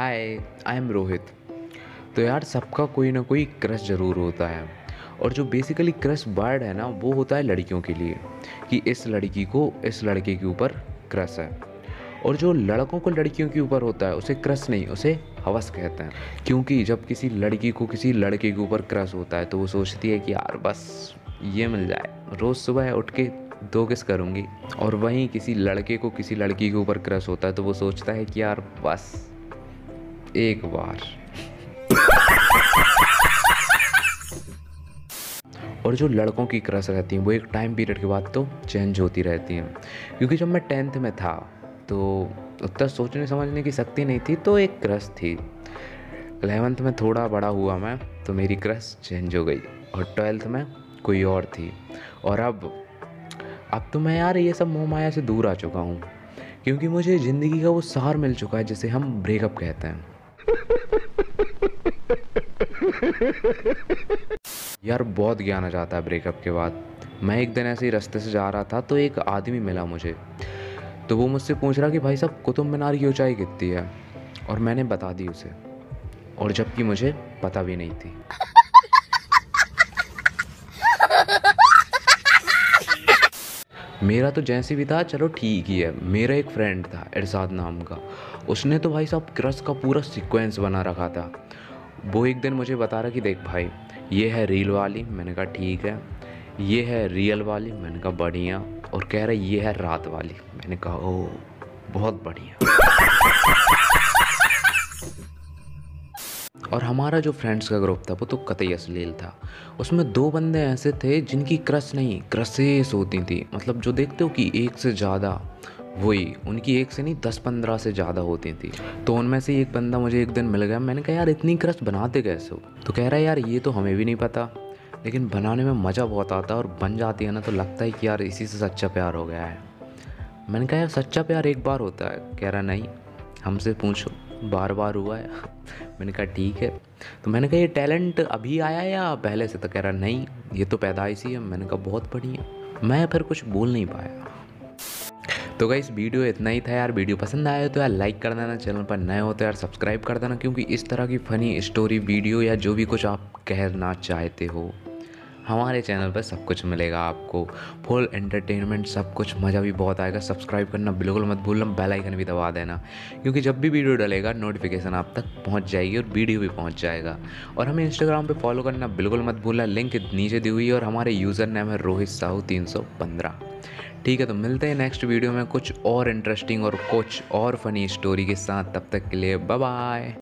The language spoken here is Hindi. Hi I am Rohit. तो यार सबका कोई ना कोई क्रश ज़रूर होता है, और जो बेसिकली क्रश वर्ड है ना वो होता है लड़कियों के लिए कि इस लड़की को इस लड़के के ऊपर क्रश है, और जो लड़कों को लड़कियों के ऊपर होता है उसे क्रश नहीं, उसे हवस कहते हैं। क्योंकि जब किसी लड़की को किसी लड़के के ऊपर क्रश होता है तो वो सोचती है कि यार बस ये मिल जाए, रोज़ सुबह उठ के दो किस करूँगी। और वहीं किसी लड़के को किसी लड़की के ऊपर क्रश होता है तो वो सोचता है कि यार बस एक बार। और जो लड़कों की क्रश रहती हैं वो एक टाइम पीरियड के बाद तो चेंज होती रहती हैं। क्योंकि जब मैं 10th में था तो उतना सोचने समझने की शक्ति नहीं थी, तो एक क्रश थी। 11th में थोड़ा बड़ा हुआ मैं, तो मेरी क्रश चेंज हो गई, और 12th में कोई और थी। और अब तो मैं यार ये सब मोह माया से दूर आ चुका हूँ, क्योंकि मुझे ज़िंदगी का वो सार मिल चुका है जिसे हम ब्रेकअप कहते हैं। यार बहुत ज्ञान आ जाता है ब्रेकअप के बाद। मैं एक दिन ऐसे ही रास्ते से जा रहा था तो एक आदमी मिला मुझे, तो वो मुझसे पूछ रहा कि भाई साहब कुतुब मीनार की ऊंचाई कितनी है, और मैंने बता दी उसे, और जबकि मुझे पता भी नहीं थी। मेरा तो जैसे भी था चलो ठीक ही है। मेरा एक फ्रेंड था अरसाद नाम का, उसने तो भाई साहब क्रश का पूरा सीक्वेंस बना रखा था। वो एक दिन मुझे बता रहा कि देख भाई ये है रील वाली, मैंने कहा ठीक है, ये है रियल वाली, मैंने कहा बढ़िया, और कह रहा ये है रात वाली, मैंने कहा ओ बहुत बढ़िया। और हमारा जो फ्रेंड्स का ग्रुप था वो तो कतई अश्लील था। उसमें दो बंदे ऐसे थे जिनकी क्रश नहीं क्रशेस होती थी, मतलब जो देखते हो कि एक से ज़्यादा, वही उनकी एक से नहीं 10-15 से ज़्यादा होती थी। तो उनमें से एक बंदा मुझे एक दिन मिल गया। मैंने कहा यार इतनी क्रश बनाते कैसे हो? तो कह रहा है यार ये तो हमें भी नहीं पता, लेकिन बनाने में मज़ा बहुत आता है, और बन जाती है ना तो लगता है कि यार इसी से सच्चा प्यार हो गया है। मैंने कहा यार सच्चा प्यार एक बार होता है। कह रहा नहीं, हमसे पूछो, बार बार हुआ है। मैंने कहा ठीक है। तो मैंने कहा ये टैलेंट अभी आया या पहले से? तो कह रहा नहीं ये तो पैदाइशी है। मैंने कहा बहुत बढ़िया। मैं फिर कुछ बोल नहीं पाया। तो गाइस वीडियो इतना ही था यार। वीडियो पसंद आया तो यार लाइक कर देना, चैनल पर नए हो तो यार सब्सक्राइब कर देना, क्योंकि इस तरह की फ़नी स्टोरी वीडियो या जो भी कुछ आप कहना चाहते हो हमारे चैनल पर सब कुछ मिलेगा आपको, फुल एंटरटेनमेंट सब कुछ, मज़ा भी बहुत आएगा। सब्सक्राइब करना बिल्कुल मत भूलना, बेल आइकन भी दबा देना, क्योंकि जब भी वीडियो डलेगा नोटिफिकेशन आप तक पहुंच जाएगी और वीडियो भी पहुंच जाएगा। और हमें इंस्टाग्राम पे फॉलो करना बिल्कुल मत भूलना, लिंक नीचे दी हुई है, और हमारे यूज़र नेम है रोहित साहू 315। ठीक है, तो मिलते हैं नेक्स्ट वीडियो में कुछ और इंटरेस्टिंग और कुछ और फनी स्टोरी के साथ। तब तक के लिए बाय बाय।